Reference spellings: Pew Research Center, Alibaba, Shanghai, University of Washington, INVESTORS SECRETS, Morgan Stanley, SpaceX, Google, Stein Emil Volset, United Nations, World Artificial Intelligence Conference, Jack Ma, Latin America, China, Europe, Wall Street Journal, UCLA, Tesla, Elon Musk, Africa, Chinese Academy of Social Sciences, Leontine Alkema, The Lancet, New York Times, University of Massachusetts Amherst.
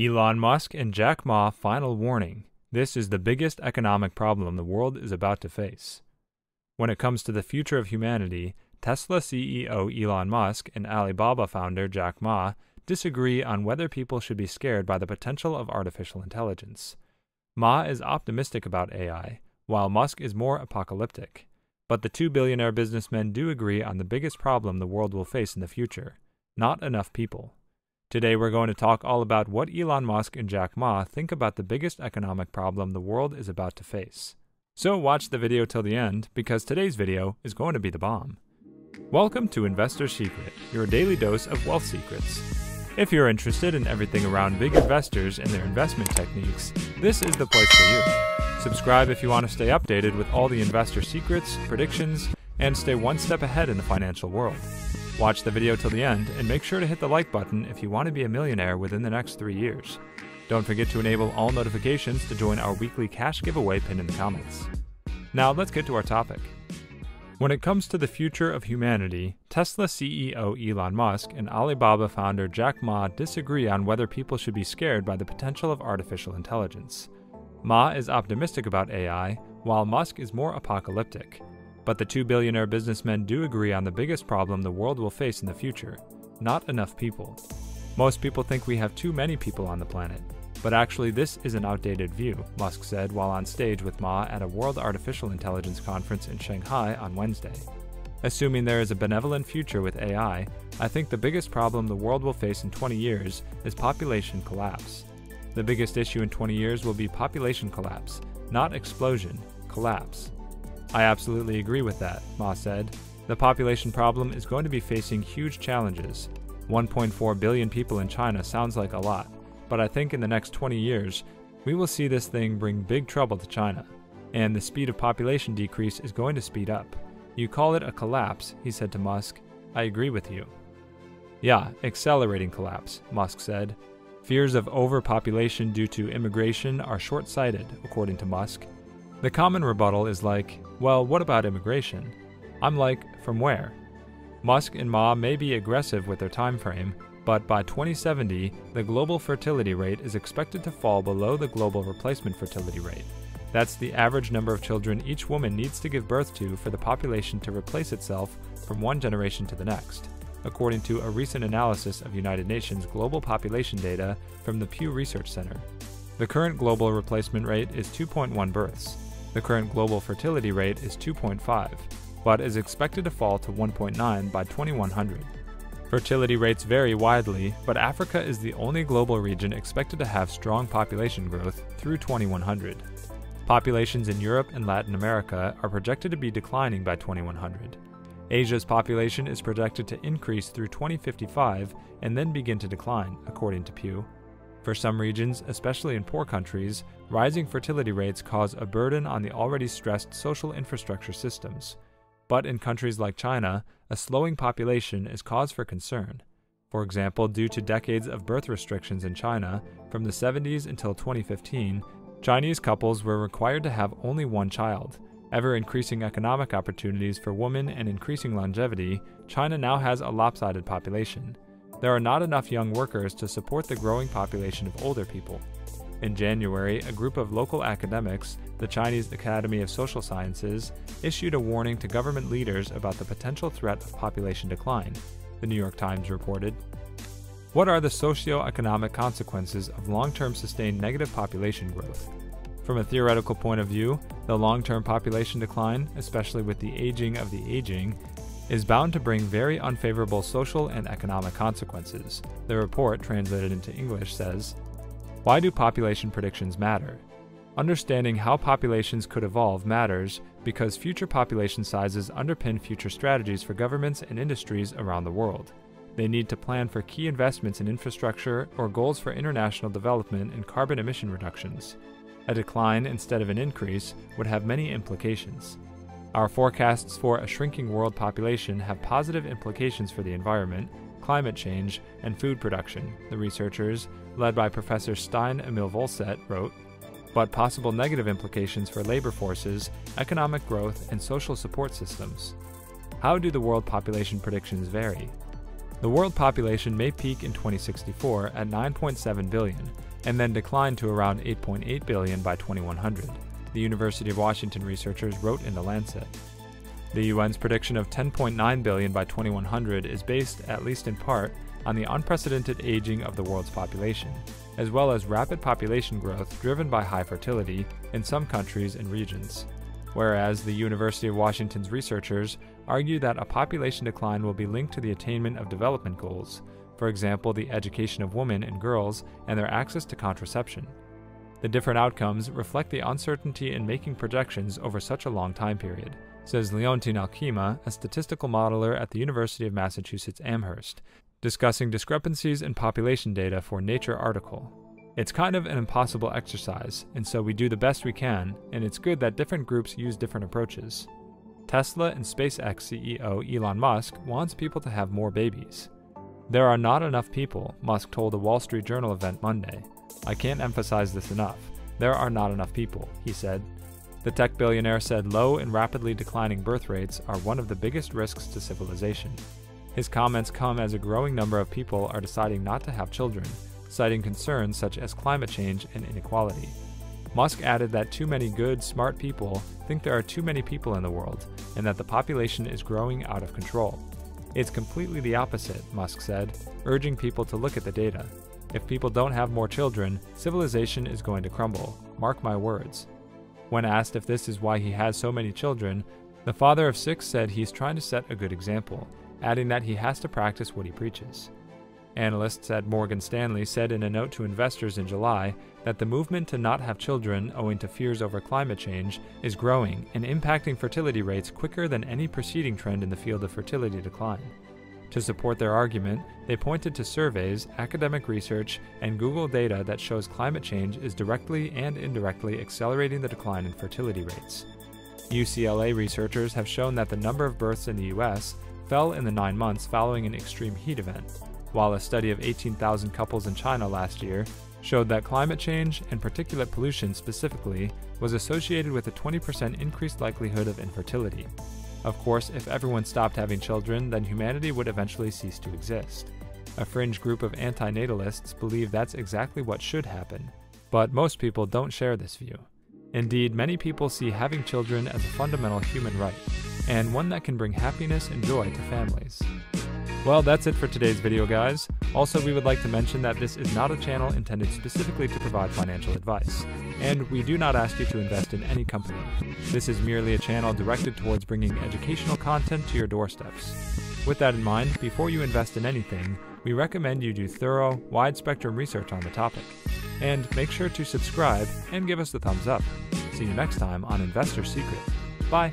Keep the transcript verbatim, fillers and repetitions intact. Elon Musk and Jack Ma, final warning. This is the biggest economic problem the world is about to face. When it comes to the future of humanity, Tesla C E O Elon Musk and Alibaba founder Jack Ma disagree on whether people should be scared by the potential of artificial intelligence. Ma is optimistic about A I, while Musk is more apocalyptic. But the two billionaire businessmen do agree on the biggest problem the world will face in the future: not enough people. Today we're going to talk all about what Elon Musk and Jack Ma think about the biggest economic problem the world is about to face. So watch the video till the end, because today's video is going to be the bomb. Welcome to Investor Secret, your daily dose of wealth secrets. If you're interested in everything around big investors and their investment techniques, this is the place for you. Subscribe if you want to stay updated with all the investor secrets, predictions, and stay one step ahead in the financial world. Watch the video till the end, and make sure to hit the like button if you want to be a millionaire within the next three years. Don't forget to enable all notifications to join our weekly cash giveaway pinned in the comments. Now let's get to our topic. When it comes to the future of humanity, Tesla C E O Elon Musk and Alibaba founder Jack Ma disagree on whether people should be scared by the potential of artificial intelligence. Ma is optimistic about A I, while Musk is more apocalyptic. But the two billionaire businessmen do agree on the biggest problem the world will face in the future: not enough people. Most people think we have too many people on the planet, but actually this is an outdated view, Musk said while on stage with Ma at a World Artificial Intelligence Conference in Shanghai on Wednesday. Assuming there is a benevolent future with A I, I think the biggest problem the world will face in twenty years is population collapse. The biggest issue in twenty years will be population collapse, not explosion, collapse. I absolutely agree with that, Ma said. The population problem is going to be facing huge challenges. one point four billion people in China sounds like a lot, but I think in the next twenty years, we will see this thing bring big trouble to China. And the speed of population decrease is going to speed up. You call it a collapse, he said to Musk. I agree with you. Yeah, accelerating collapse, Musk said. Fears of overpopulation due to immigration are short-sighted, according to Musk. The common rebuttal is like, well, what about immigration? I'm like, from where? Musk and Ma may be aggressive with their time frame, but by twenty seventy, the global fertility rate is expected to fall below the global replacement fertility rate. That's the average number of children each woman needs to give birth to for the population to replace itself from one generation to the next, according to a recent analysis of United Nations global population data from the Pew Research Center. The current global replacement rate is two point one births. The current global fertility rate is two point five, but is expected to fall to one point nine by twenty one hundred. Fertility rates vary widely, but Africa is the only global region expected to have strong population growth through twenty one hundred. Populations in Europe and Latin America are projected to be declining by twenty one hundred. Asia's population is projected to increase through twenty fifty-five and then begin to decline, according to Pew. For some regions, especially in poor countries, rising fertility rates cause a burden on the already stressed social infrastructure systems. But in countries like China, a slowing population is cause for concern. For example, due to decades of birth restrictions in China, from the seventies until twenty fifteen, Chinese couples were required to have only one child. Ever-increasing economic opportunities for women and increasing longevity, China now has a lopsided population. There are not enough young workers to support the growing population of older people. In January, a group of local academics, the Chinese Academy of Social Sciences, issued a warning to government leaders about the potential threat of population decline, the New York Times reported. What are the socio-economic consequences of long-term sustained negative population growth? From a theoretical point of view, the long-term population decline, especially with the aging of the aging, is bound to bring very unfavorable social and economic consequences. The report, translated into English, says, "Why do population predictions matter? Understanding how populations could evolve matters because future population sizes underpin future strategies for governments and industries around the world. They need to plan for key investments in infrastructure or goals for international development and carbon emission reductions. A decline instead of an increase would have many implications. Our forecasts for a shrinking world population have positive implications for the environment, climate change, and food production," the researchers, led by Professor Stein Emil Volset, wrote. "But possible negative implications for labor forces, economic growth, and social support systems." How do the world population predictions vary? The world population may peak in twenty sixty-four at nine point seven billion, and then declined to around eight point eight billion dollars by twenty-one hundred, the University of Washington researchers wrote in The Lancet. The U N's prediction of ten point nine billion dollars by twenty-one hundred is based, at least in part, on the unprecedented aging of the world's population, as well as rapid population growth driven by high fertility in some countries and regions. Whereas the University of Washington's researchers argue that a population decline will be linked to the attainment of development goals, for example, the education of women and girls and their access to contraception. The different outcomes reflect the uncertainty in making projections over such a long time period, says Leontine Alkema, a statistical modeler at the University of Massachusetts Amherst, discussing discrepancies in population data for Nature article. It's kind of an impossible exercise, and so we do the best we can, and it's good that different groups use different approaches. Tesla and SpaceX C E O Elon Musk wants people to have more babies. There are not enough people, Musk told a Wall Street Journal event Monday. I can't emphasize this enough. There are not enough people, he said. The tech billionaire said low and rapidly declining birth rates are one of the biggest risks to civilization. His comments come as a growing number of people are deciding not to have children, citing concerns such as climate change and inequality. Musk added that too many good, smart people think there are too many people in the world, and that the population is growing out of control. It's completely the opposite, Musk said, urging people to look at the data. If people don't have more children, civilization is going to crumble, mark my words. When asked if this is why he has so many children, the father of six said he's trying to set a good example, adding that he has to practice what he preaches. Analysts at Morgan Stanley said in a note to investors in July that the movement to not have children owing to fears over climate change is growing and impacting fertility rates quicker than any preceding trend in the field of fertility decline. To support their argument, they pointed to surveys, academic research, and Google data that shows climate change is directly and indirectly accelerating the decline in fertility rates. U C L A researchers have shown that the number of births in the U S fell in the nine months following an extreme heat event, while a study of eighteen thousand couples in China last year showed that climate change, and particulate pollution specifically, was associated with a twenty percent increased likelihood of infertility. Of course, if everyone stopped having children, then humanity would eventually cease to exist. A fringe group of antinatalists believe that's exactly what should happen, but most people don't share this view. Indeed, many people see having children as a fundamental human right, and one that can bring happiness and joy to families. Well, that's it for today's video, guys. Also, we would like to mention that this is not a channel intended specifically to provide financial advice, and we do not ask you to invest in any company. This is merely a channel directed towards bringing educational content to your doorsteps. With that in mind, before you invest in anything, we recommend you do thorough, wide-spectrum research on the topic. And make sure to subscribe and give us a thumbs up. See you next time on Investor Secret. Bye!